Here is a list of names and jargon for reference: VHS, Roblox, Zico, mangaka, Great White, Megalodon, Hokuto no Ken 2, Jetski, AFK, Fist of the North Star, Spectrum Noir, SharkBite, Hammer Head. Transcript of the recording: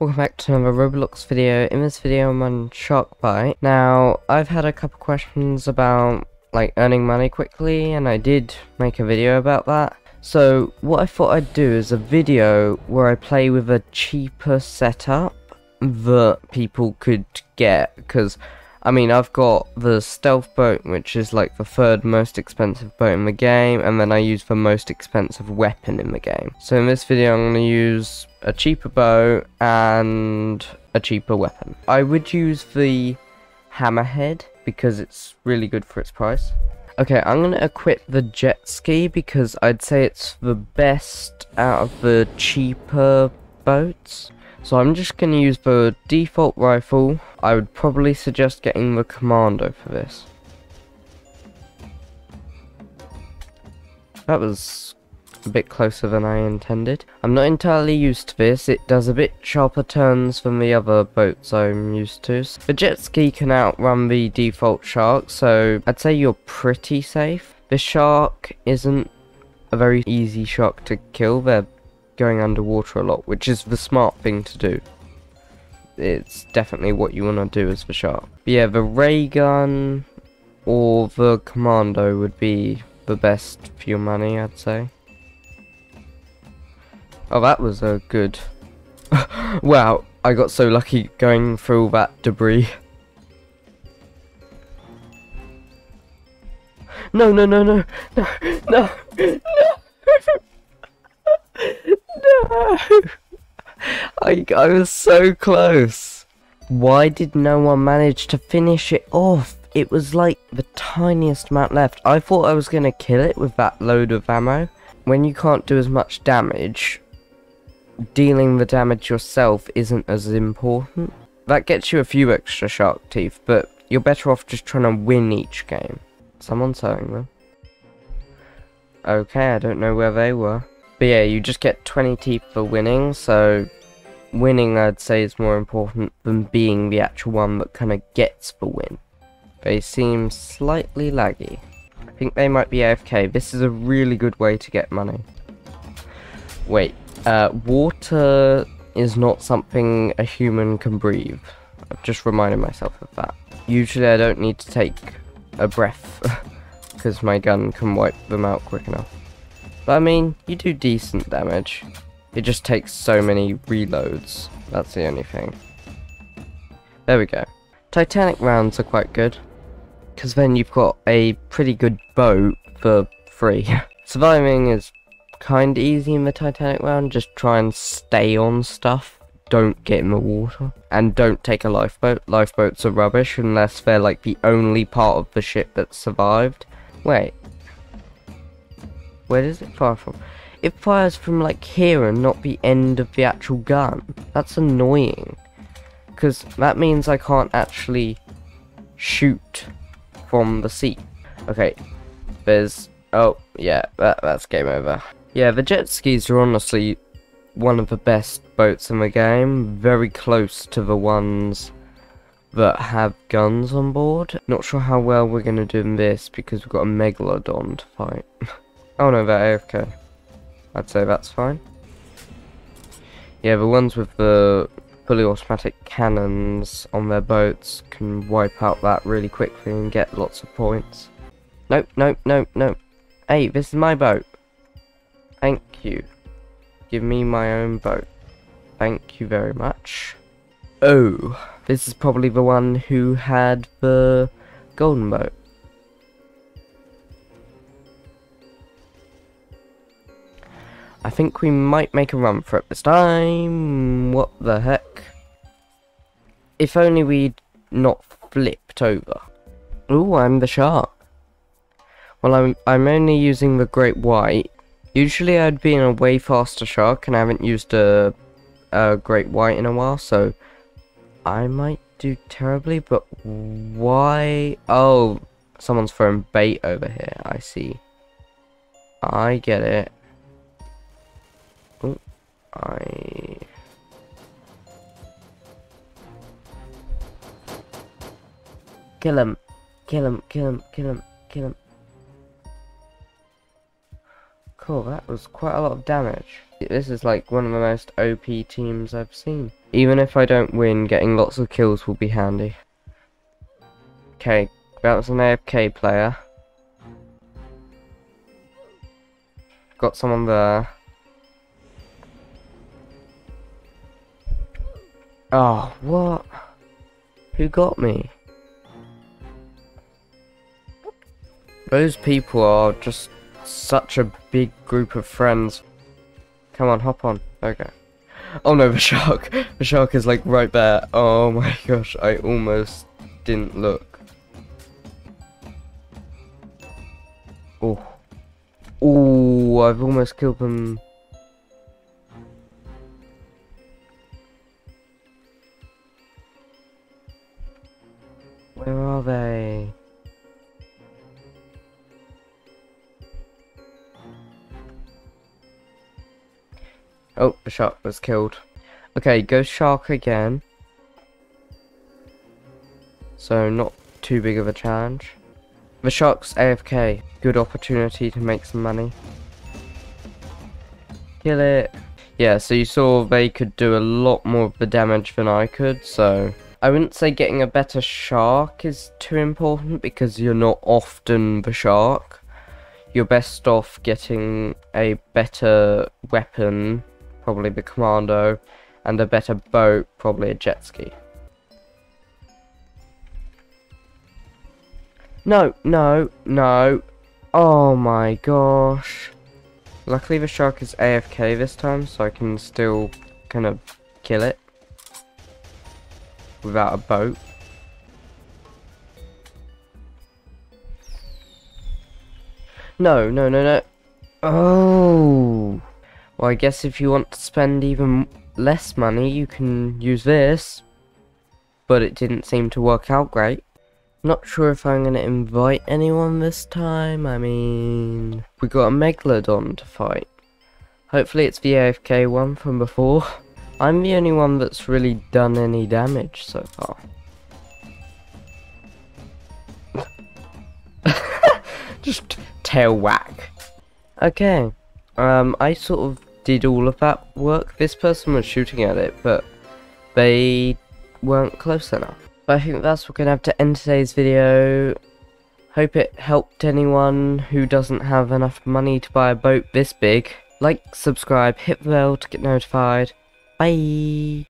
Welcome back to another Roblox video. In this video I'm on SharkBite. Now, I've had a couple questions about earning money quickly, and I did make a video about that. So what I thought I'd do is a video where I play with a cheaper setup that people could get, because I mean, I've got the stealth boat, which is like the third most expensive boat in the game, and then I use the most expensive weapon in the game. So in this video, I'm going to use a cheaper boat and a cheaper weapon. I would use the hammerhead because it's really good for its price. Okay, I'm going to equip the jet ski because I'd say it's the best out of the cheaper boats. So I'm just going to use the default rifle. I would probably suggest getting the commando for this. That was a bit closer than I intended. I'm not entirely used to this. It does a bit sharper turns than the other boats I'm used to. The jet ski can outrun the default shark, so I'd say you're pretty safe. The shark isn't a very easy shark to kill. They're going underwater a lot, which is the smart thing to do. It's definitely what you want to do as the shark. But yeah, the ray gun or the commando would be the best for your money, I'd say. Oh, that was a good... wow, I got so lucky going through all that debris. No, no, no, no, no, no, no! No! I was so close. Why did no one manage to finish it off? It was like the tiniest amount left. I thought I was gonna kill it with that load of ammo. When you can't do as much damage, dealing the damage yourself isn't as important. That gets you a few extra shark teeth, but you're better off just trying to win each game. Someone's selling them. Okay, I don't know where they were. But yeah, you just get 20 teeth for winning, so winning, I'd say, is more important than being the actual one that kind of gets the win. They seem slightly laggy. I think they might be AFK. This is a really good way to get money. Wait, water is not something a human can breathe. I've just reminded myself of that. Usually I don't need to take a breath, because my gun can wipe them out quick enough. But I mean, you do decent damage. It just takes so many reloads. That's the only thing. There we go. Titanic rounds are quite good, because then you've got a pretty good boat for free. Surviving is kind of easy in the Titanic round. Just try and stay on stuff. Don't get in the water. And don't take a lifeboat. Lifeboats are rubbish unless they're like the only part of the ship that's survived. Wait. Where does it fire from? It fires from like here and not the end of the actual gun. That's annoying. Because that means I can't actually shoot from the sea. Okay, there's... oh, yeah, that's game over. Yeah, the jet skis are honestly one of the best boats in the game. Very close to the ones that have guns on board. Not sure how well we're going to do in this because we've got a Megalodon to fight. Oh no, they're AFK. I'd say that's fine. Yeah, the ones with the fully automatic cannons on their boats can wipe out that really quickly and get lots of points. Nope, nope, nope, nope. Hey, this is my boat. Thank you. Give me my own boat. Thank you very much. Oh, this is probably the one who had the golden boat. I think we might make a run for it this time. What the heck? If only we'd not flipped over. Ooh, I'm the shark. Well, I'm only using the great white. Usually I'd be in a way faster shark, and I haven't used a great white in a while, so I might do terribly, but why? Oh, someone's throwing bait over here. I see. I get it. Kill him. Kill him, kill him, kill him, kill him. Cool, that was quite a lot of damage. This is like one of the most OP teams I've seen. Even if I don't win, getting lots of kills will be handy. Okay, that was an AFK player. Got someone there. Oh, what? Who got me? Those people are just such a big group of friends. Come on, hop on. Okay. Oh no, the shark! The shark is like right there. Oh my gosh, I almost didn't look. Oh. Oh, I've almost killed them. Where are they? Oh, the shark was killed. Okay, go shark again. So, not too big of a challenge. The shark's AFK. Good opportunity to make some money. Kill it. Yeah, so you saw they could do a lot more of the damage than I could, so... I wouldn't say getting a better shark is too important, because you're not often the shark. You're best off getting a better weapon, probably the commando, and a better boat, probably a jet ski. No, no, no. Oh my gosh. Luckily the shark is AFK this time, so I can still kind of kill it. Without a boat. No, no, no, no. Oh. Well, I guess if you want to spend even less money, you can use this. But it didn't seem to work out great. Not sure if I'm going to invite anyone this time. I mean, we got a Megalodon to fight. Hopefully it's the AFK one from before. I'm the only one that's really done any damage so far. Just tail whack. Okay, I sort of did all of that work. This person was shooting at it, but they weren't close enough. But I think that's what we're going to have to end today's video. Hope it helped anyone who doesn't have enough money to buy a boat this big. Like, subscribe, hit the bell to get notified. Bye!